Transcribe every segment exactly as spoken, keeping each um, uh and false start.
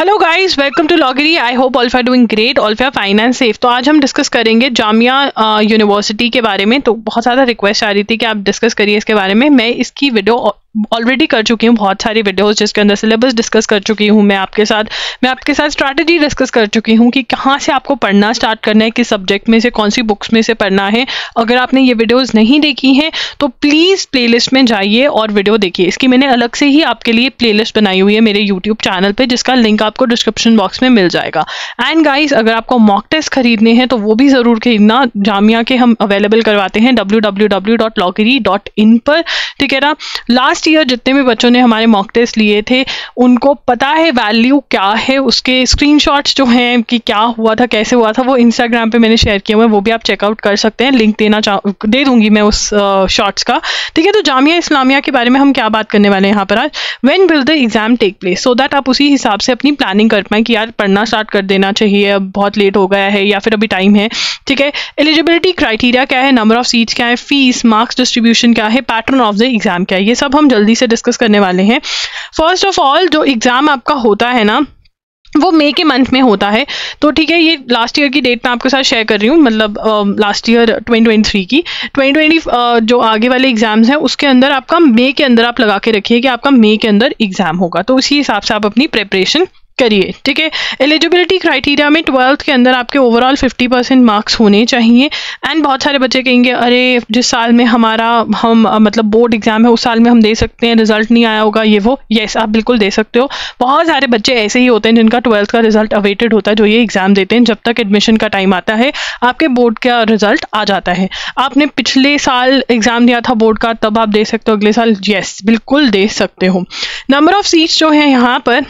Hello guys, welcome to लॉगिरी। I hope all of you are doing great, all of you are fine and safe. तो आज हम discuss करेंगे Jamia university के बारे में। तो बहुत ज़्यादा रिक्वेस्ट आ रही थी कि आप डिस्कस करिए इसके बारे में। मैं इसकी वीडियो ऑलरेडी कर चुकी हूँ, बहुत सारी वीडियोस जिसके अंदर सिलेबस डिस्कस कर चुकी हूँ मैं आपके साथ मैं आपके साथ स्ट्रैटेजी डिस्कस कर चुकी हूँ कि कहाँ से आपको पढ़ना स्टार्ट करना है, किस सब्जेक्ट में से, कौन सी बुक्स में से पढ़ना है। अगर आपने ये वीडियोस नहीं देखी हैं तो प्लीज़ प्लेलिस्ट में जाइए और वीडियो देखिए। इसकी मैंने अलग से ही आपके लिए प्लेलिस्ट बनाई हुई है मेरे यूट्यूब चैनल पर, जिसका लिंक आपको डिस्क्रिप्शन बॉक्स में मिल जाएगा। एंड गाइज, अगर आपको मॉक टेस्ट खरीदने हैं तो वो भी ज़रूर खरीदना। जामिया के हम अवेलेबल करवाते हैं W W W dot Logiri dot in पर, ठीक है ना। लास्ट ईयर जितने भी बच्चों ने हमारे मॉक टेस्ट लिए थे उनको पता है वैल्यू क्या है, उसके स्क्रीनशॉट्स जो हैं कि क्या हुआ था, कैसे हुआ था, वो इंस्टाग्राम पे मैंने शेयर किए हुए हैं, वो भी आप चेकआउट कर सकते हैं। लिंक देना चाह दे दूंगी मैं उस शॉट्स का, ठीक है। तो जामिया इस्लामिया के बारे में हम क्या बात करने वाले हैं यहाँ पर आज। When will the exam take place, so that आप उसी हिसाब से अपनी प्लानिंग कर पाएँ कि यार पढ़ना स्टार्ट कर देना चाहिए, अब बहुत लेट हो गया है या फिर अभी टाइम है, ठीक है। एलिजिबिलिटी क्राइटेरिया क्या है, नंबर ऑफ सीट्स क्या है, फीस, मार्क्स डिस्ट्रीब्यूशन क्या है, पैटर्न ऑफ द एग्जाम क्या है, ये सब हम जल्दी से डिस्कस करने वाले हैं। फर्स्ट ऑफ ऑल, जो एग्जाम आपका होता है ना वो मई के मंथ में होता है, तो ठीक है। ये लास्ट ईयर की डेट मैं आपके साथ शेयर कर रही हूँ, मतलब last year twenty twenty three की ट्वेंटी ट्वेंटी uh, जो आगे वाले एग्जाम्स हैं उसके अंदर आपका मई के अंदर आप लगा के रखिए कि आपका मई के अंदर एग्जाम होगा, तो उसी हिसाब से आप अपनी प्रिपरेशन करिए, ठीक है। एलिजिबिलिटी क्राइटेरिया में ट्वेल्थ के अंदर आपके ओवरऑल फिफ्टी परसेंट मार्क्स होने चाहिए। एंड बहुत सारे बच्चे कहेंगे अरे जिस साल में हमारा हम मतलब बोर्ड एग्जाम है उस साल में हम दे सकते हैं, रिजल्ट नहीं आया होगा ये वो। येस, आप बिल्कुल दे सकते हो। बहुत सारे बच्चे ऐसे ही होते हैं जिनका ट्वेल्थ का रिजल्ट अवेटेड होता है, जो ये एग्जाम देते हैं। जब तक एडमिशन का टाइम आता है आपके बोर्ड का रिजल्ट आ जाता है। आपने पिछले साल एग्जाम दिया था बोर्ड का, तब आप दे सकते हो अगले साल। येस, बिल्कुल दे सकते हो। नंबर ऑफ सीट्स जो है यहाँ पर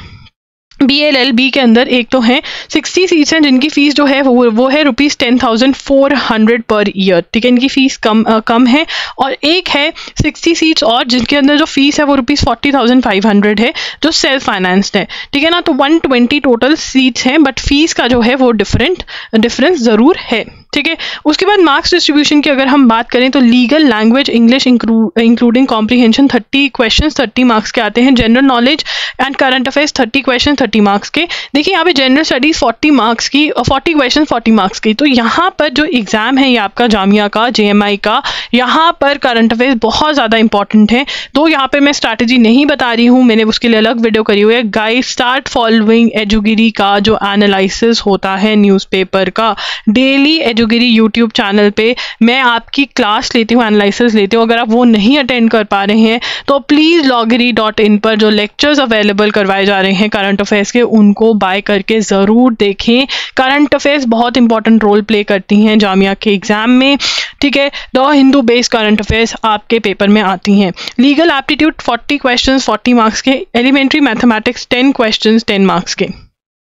बी एल एल बी के अंदर एक तो हैं सिक्सटी सीट्स हैं, जिनकी फ़ीस जो है वो वो है rupees ten thousand four hundred per year, ठीक है। इनकी फ़ीस कम आ, कम है। और एक है सिक्सटी सीट्स और जिनके अंदर जो फ़ीस है वो rupees forty thousand five hundred है, जो सेल्फ फाइनेंस्ड है, ठीक है ना। तो वन ट्वेंटी टोटल सीट्स हैं, बट फीस का जो है वो डिफरेंट डिफरेंस ज़रूर है, ठीक है। उसके बाद मार्क्स डिस्ट्रीब्यूशन की अगर हम बात करें तो legal language English including comprehension thirty question thirty marks के आते हैं। General knowledge and current affairs thirty question thirty marks के। देखिए यहाँ पे जनरल स्टडीज फोर्टी मार्क्स की, फोर्टी क्वेश्चन फोर्टी मार्क्स की। तो यहाँ पर जो एग्ज़ाम है ये आपका जामिया का, जेएमआई का, यहाँ पर करंट अफेयर्स बहुत ज़्यादा इंपॉर्टेंट है। तो यहाँ पर मैं स्ट्रैटेजी नहीं बता रही हूँ, मैंने उसके लिए अलग वीडियो करी हुई है। गाइज, स्टार्ट फॉलोइंग एजुगिरी का जो एनालिसिस होता है न्यूज़पेपर का। डेली एजुगिरी यूट्यूब चैनल पे मैं आपकी क्लास लेती हूँ, एनालिसिस लेती हूँ। अगर आप वो नहीं अटेंड कर पा रहे हैं तो प्लीज़ लॉगिरी डॉट इन पर जो लेक्चर्स अवेलेबल करवाए जा रहे हैं करंट अफेयर्स के, उनको बाय करके ज़रूर देखें। करंट अफेयर्स बहुत इंपॉर्टेंट रोल प्ले करती हैं जामिया के एग्ज़ाम में, ठीक है। The Hindu based current affairs आपके पेपर में आती हैं। Legal aptitude forty question forty marks के। Elementary mathematics ten question ten marks के।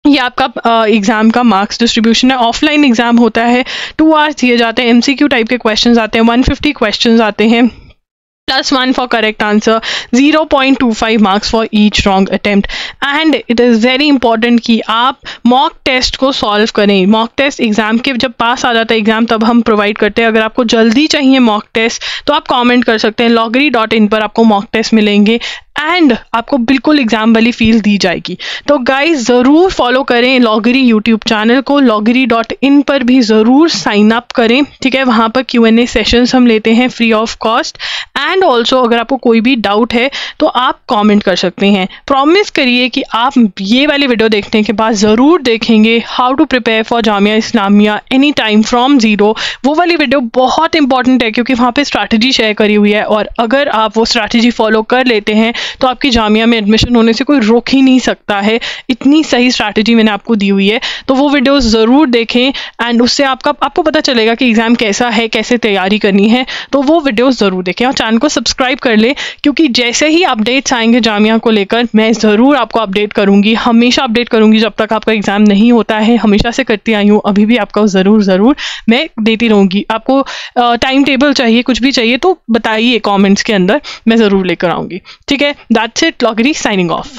ये आपका एग्ज़ाम का मार्क्स डिस्ट्रीब्यूशन है। ऑफलाइन एग्ज़ाम होता है, टू आवर्स दिए जाते हैं। एमसीक्यू टाइप के क्वेश्चंस आते हैं, वन फिफ्टी क्वेश्चंस आते हैं, plus one for correct answer, zero point two five marks for each wrong attempt. And it is very important कि आप मॉक टेस्ट को सॉल्व करें। मॉक टेस्ट एग्जाम के जब पास आ जाता है एग्जाम तब हम प्रोवाइड करते हैं। अगर आपको जल्दी चाहिए मॉक टेस्ट तो आप कमेंट कर सकते हैं, लॉगरी डॉट इन पर आपको मॉक टेस्ट मिलेंगे एंड आपको बिल्कुल एग्जाम वाली फील दी जाएगी। तो गाइस, ज़रूर फॉलो करें लॉगिरी यूट्यूब चैनल को, लॉगिरी डॉट इन पर भी ज़रूर साइन अप करें, ठीक है। वहाँ पर क्यू एंड ए सेशंस हम लेते हैं free of cost. And also अगर आपको कोई भी डाउट है तो आप कमेंट कर सकते हैं। प्रॉमिस करिए कि आप ये वाली वीडियो देखने के बाद ज़रूर देखेंगे how to prepare for Jamia Islamia any time from zero. वो वाली वीडियो बहुत इंपॉर्टेंट है क्योंकि वहाँ पर स्ट्रैटेजी शेयर करी हुई है, और अगर आप वो स्ट्रैटेजी फॉलो कर लेते हैं तो आपकी जामिया में एडमिशन होने से कोई रोक ही नहीं सकता है। इतनी सही स्ट्रैटेजी मैंने आपको दी हुई है, तो वो वीडियोस ज़रूर देखें एंड उससे आपका आपको पता चलेगा कि एग्ज़ाम कैसा है, कैसे तैयारी करनी है। तो वो वीडियोस ज़रूर देखें और चैनल को सब्सक्राइब कर लें, क्योंकि जैसे ही अपडेट्स आएंगे जामिया को लेकर मैं ज़रूर आपको अपडेट करूँगी, हमेशा अपडेट करूँगी। जब तक आपका एग्ज़ाम नहीं होता है, हमेशा से करती आई हूँ, अभी भी आपका ज़रूर ज़रूर मैं देती रहूँगी। आपको टाइम टेबल चाहिए, कुछ भी चाहिए तो बताइए कॉमेंट्स के अंदर, मैं ज़रूर लेकर आऊँगी, ठीक है। That's it. Law Giri signing off.